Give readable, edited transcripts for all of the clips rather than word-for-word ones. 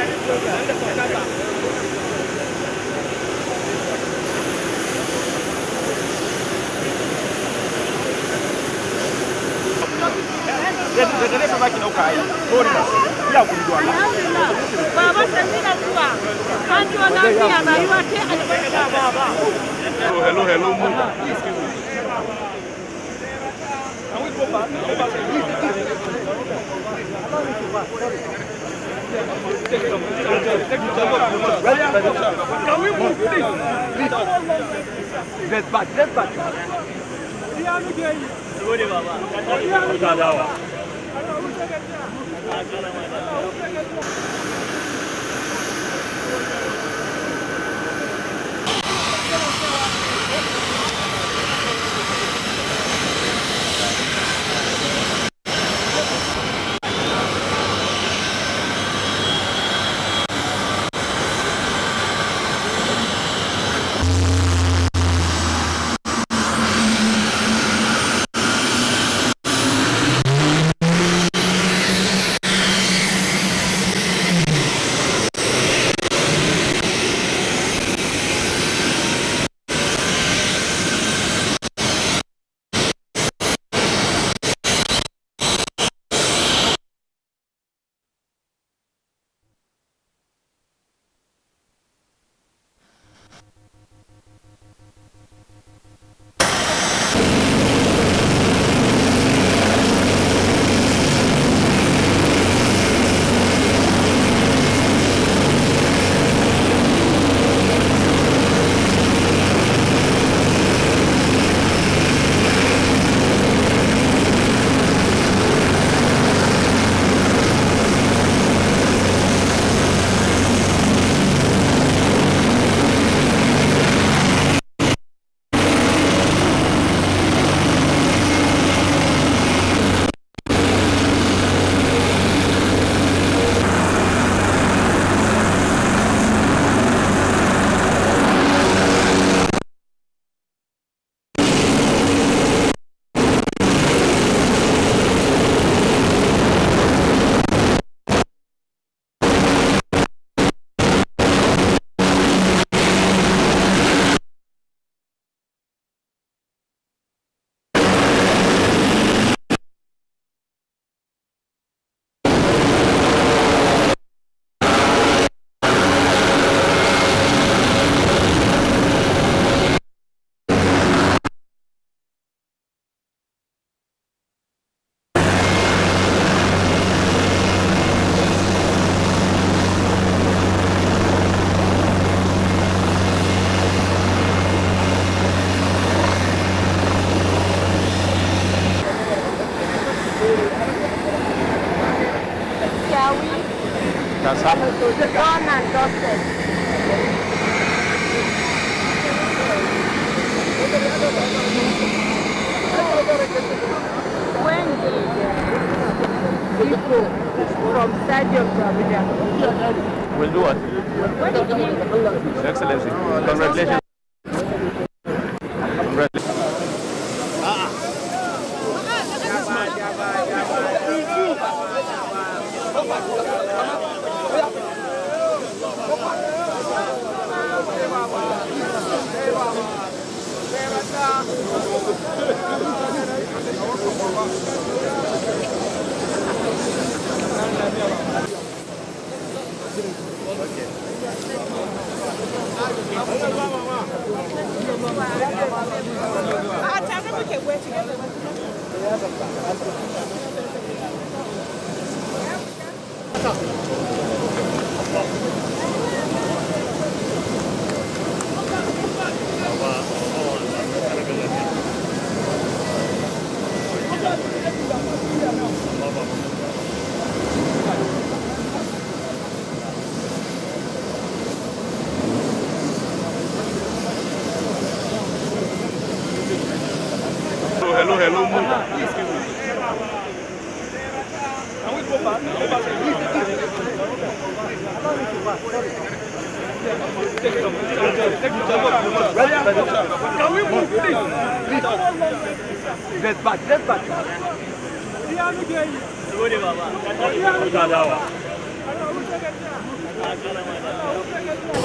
Let's back.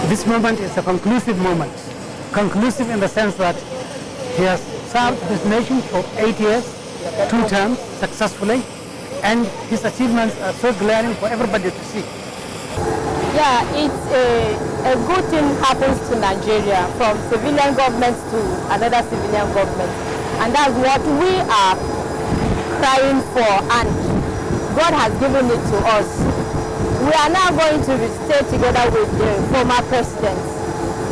This moment is a conclusive moment. Conclusive in the sense that he has served this nation for 8 years, 2 terms, successfully, and his achievements are so glaring for everybody to see. Yeah, it's a good thing happens to Nigeria, from civilian governments to another civilian government. And that's what we are crying for, and God has given it to us. We are now going to stay together with the former presidents.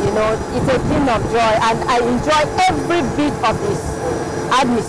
You know, it's a thing of joy, and I enjoy every bit of this administration.